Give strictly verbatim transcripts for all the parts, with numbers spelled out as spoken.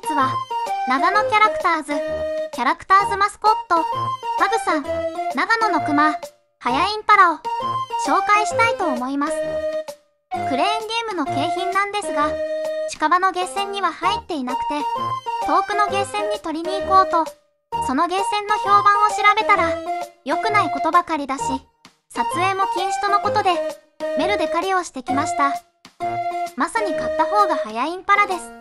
日は長野キャラクターズキャラクターズマスコットパグさん、長野のクマハヤインパラを紹介したいと思います。クレーンゲームの景品なんですが、近場のゲーセンには入っていなくて、遠くのゲーセンに取りに行こうとそのゲーセンの評判を調べたら、良くないことばかりだし撮影も禁止とのことでメルで狩りをしてきました。まさに買った方が早いんパラです。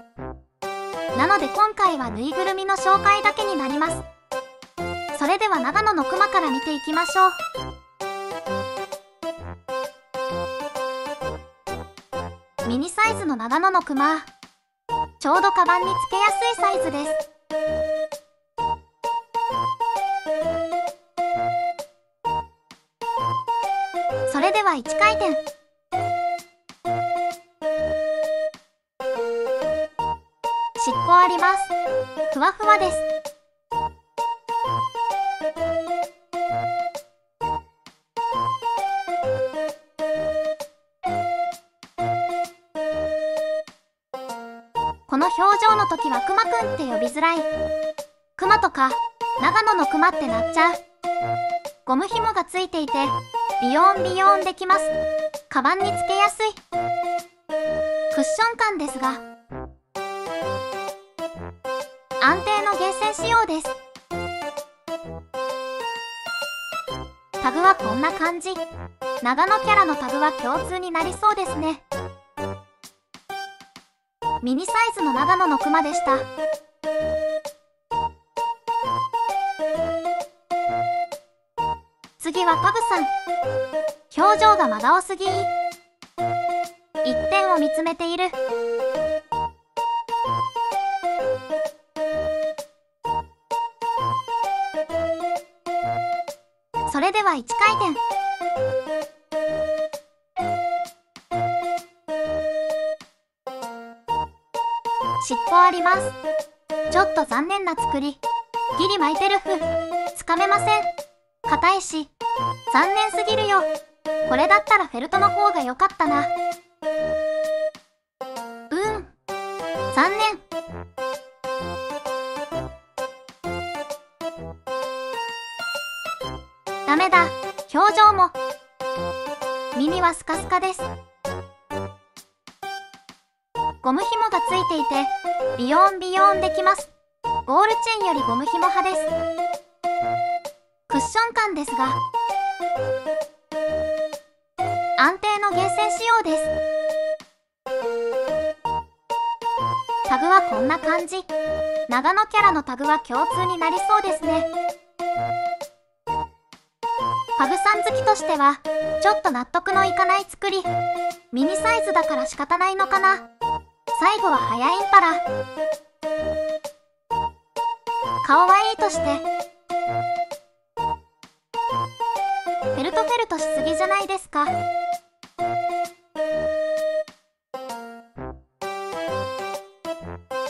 なので今回はぬいぐるみの紹介だけになります。それでは長野のクマから見ていきましょう。ミニサイズの長野のクマ、ちょうどカバンにつけやすいサイズです。それではいちかい転、尻尾あります。ふわふわです。この表情の時はクマくんって呼びづらい。クマとか長野のクマってなっちゃう。ゴム紐がついていてビヨンビヨンできます。カバンにつけやすい。クッション感ですが安定のゲーセン仕様です。タグはこんな感じ。長野キャラのタグは共通になりそうですね。ミニサイズの長野のクマでした。次はパグさん、表情が真顔すぎ。一点を見つめている。それではいちかい転、尻尾あります。ちょっと残念な作り。ギリ巻いてる。ふつかめません。硬いし残念すぎるよ。これだったらフェルトの方が良かったな。うん、残念。ダメだ。表情も耳はスカスカです。ゴム紐がついていてビヨンビヨンできます。ゴールチェーンよりゴム紐派です。クッション感ですが安定の厳選仕様です。タグはこんな感じ。長野キャラのタグは共通になりそうですね。パグさん好きとしてはちょっと納得のいかない作り。ミニサイズだから仕方ないのかな。最後は早いんパラ。顔はいいとしてフェルトフェルトしすぎじゃないですか。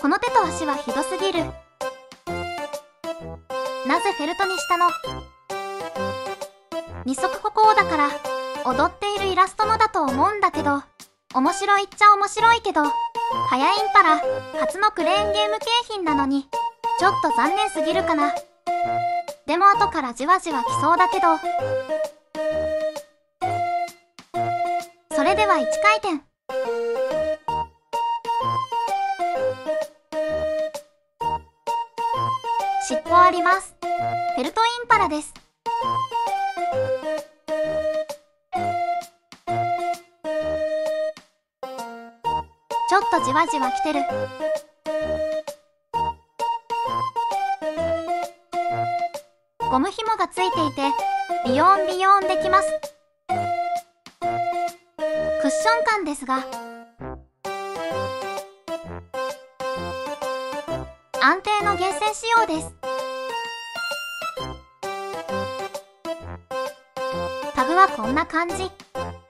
この手と足はひどすぎる。なぜフェルトにしたの。二足歩行だから踊っているイラストのだと思うんだけど、面白いっちゃ面白いけど、早いんパラ初のクレーンゲーム景品なのにちょっと残念すぎるかな。でも後からじわじわ来そうだけど。それではいちかい転、尻尾あります。フェルトインパラです。ちょっとじわじわ来てる。ゴム紐がついていてビヨンビヨンできます。クッション感ですが安定の厳選仕様です。タグはこんな感じ。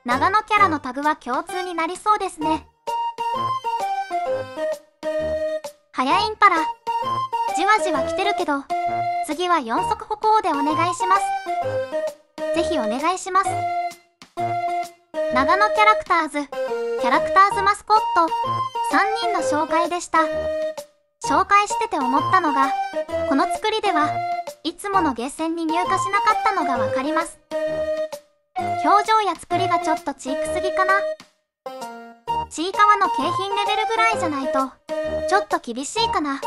長野キャラのタグは共通になりそうですね。早いんパラじわじわ来てるけど、次はよん足歩行でお願いします。ぜひお願いします。長野キャラクターズキャラクターズマスコットさんにんの紹介でした。紹介してて思ったのが、この作りではいつものゲーセンに入荷しなかったのがわかります。表情や作りがちょっとチークすぎかな。ちいかわの景品レベルぐらいじゃないとちょっと厳しいかな。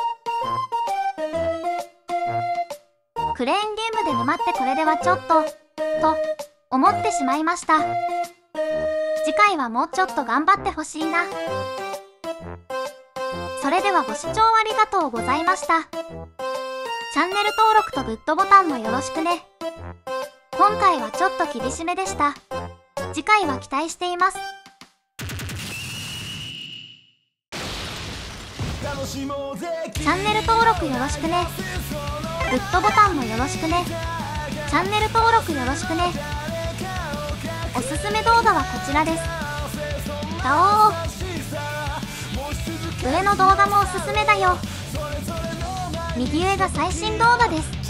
クレーンゲームで沼ってこれではちょっとと思ってしまいました。次回はもうちょっと頑張ってほしいな。それではご視聴ありがとうございました。チャンネル登録とグッドボタンもよろしくね。今回はちょっと厳しめでした。次回は期待しています。チャンネル登録よろしくね。グッドボタンもよろしくね。チャンネル登録よろしくね。おすすめ動画はこちらです。ガオー。上の動画もおすすめだよ。右上が最新動画です。